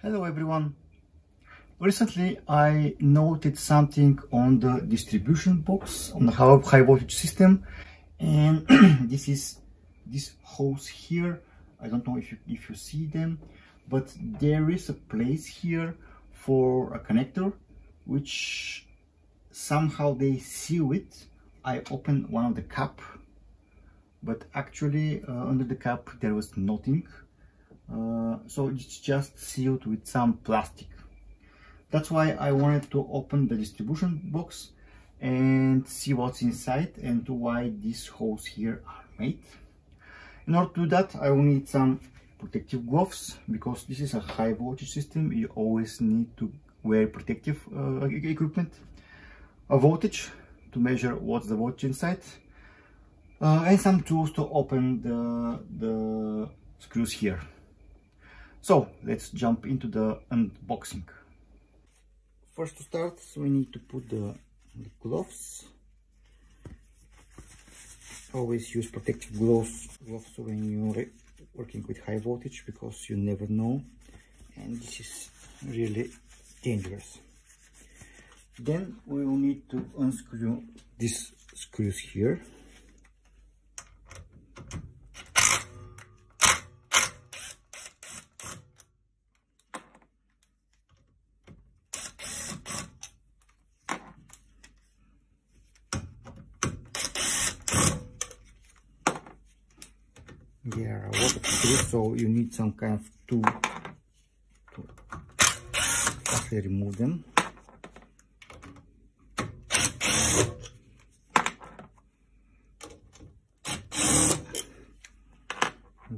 Hello everyone. Recently I noted something on the distribution box on the high voltage system, and this is this hose here. I don't know if you see them, but there is a place here for a connector which somehow they seal it. I opened one of the cap, but actually under the cap there was nothing. So it's just sealed with some plastic. That's why I wanted to open the distribution box and see what's inside and why these holes here are made. In order to do that, I will need some protective gloves, because this is a high voltage system. You always need to wear protective equipment. A voltage to measure what's the voltage inside, and some tools to open the screws here. So let's jump into the unboxing. First to start, we need to put the gloves. Always use protective gloves when you're working with high voltage, because you never know, and this is really dangerous. Then we will need to unscrew these screws here. There are a lot of screws, so you need some kind of tool to quickly remove them.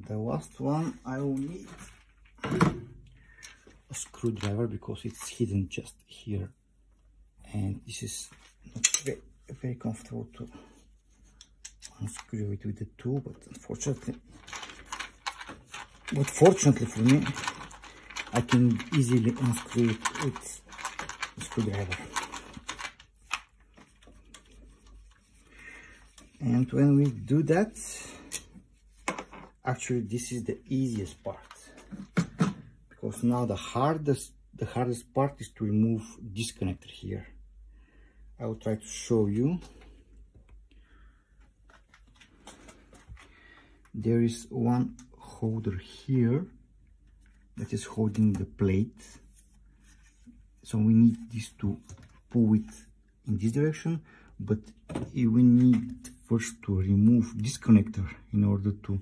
The last one I will need a screwdriver, because it's hidden just here, and this is not very comfortable to unscrew it with the tool, but fortunately for me, I can easily unscrew it with the screwdriver. And when we do that, actually this is the easiest part, because now the hardest part is to remove this connector here. I will try to show you. There is one holder here that is holding the plate, so we need this to pull it in this direction, but we need first to remove this connector in order to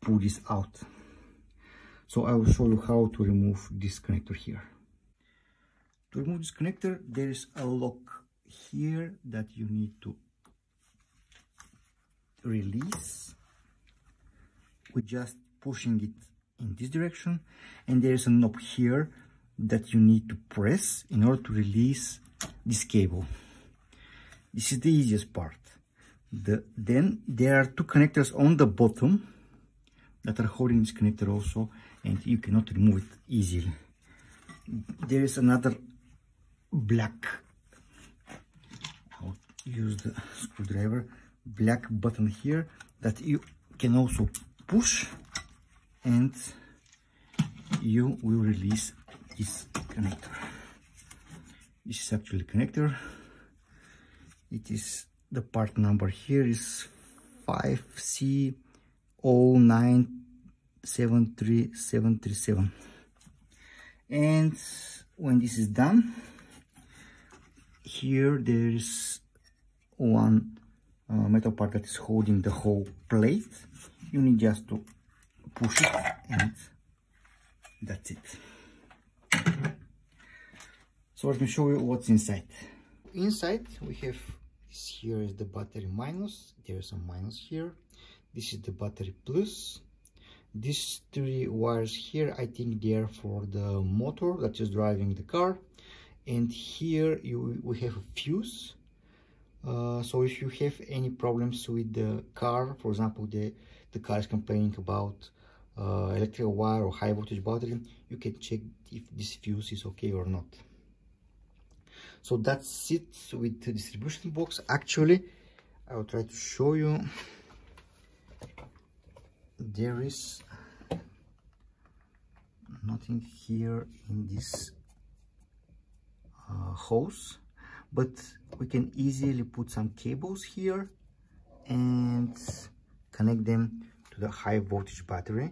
pull this out. So I will show you how to remove this connector here. To remove this connector, there is a lock here that you need to release. We're just pushing it in this direction, and there is a knob here that you need to press in order to release this cable. This is the easiest part. Then there are two connectors on the bottom that are holding this connector also, and you cannot remove it easily. There is another black, I'll use the screwdriver, black button here that you can also push, and you will release this connector. This is actually the connector. It is the part number here is 5C0973737. And when this is done, here there is one metal part that is holding the whole plate. You need just to push it, and that's it. So let me show you what's inside. Inside we have this. Here is the battery minus. There is a minus here. This is the battery plus. These three wires here, I think they are for the motor that is driving the car. And here we have a fuse. So if you have any problems with the car, for example, the car is complaining about electrical wire or high voltage battery, you can check if this fuse is okay or not. So that's it with the distribution box. Actually, I will try to show you. There is not something here in this hose, but we can easily put some cables here and connect them to the high voltage battery,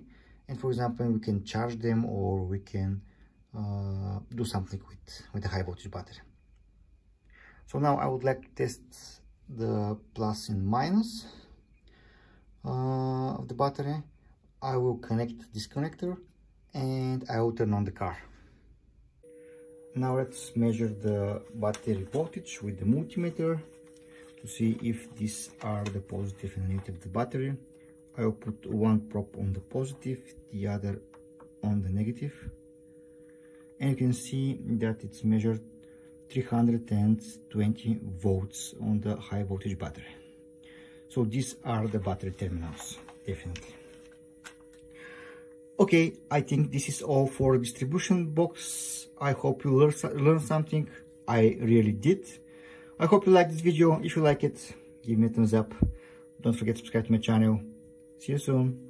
and for example we can charge them, or we can do something with the high voltage battery. So now I would like to test the plus and minus of the battery. I will connect this connector and I will turn on the car. Now let's measure the battery voltage with the multimeter to see if these are the positive and negative of the battery. I will put one probe on the positive, the other on the negative, and you can see that it's measured 320 volts on the high voltage battery. So these are the battery terminals, definitely. Okay, I think this is all for distribution box. I hope you learn something. I really did. I hope you like this video. If you like it, give me a thumbs up. Don't forget to subscribe to my channel. See you soon.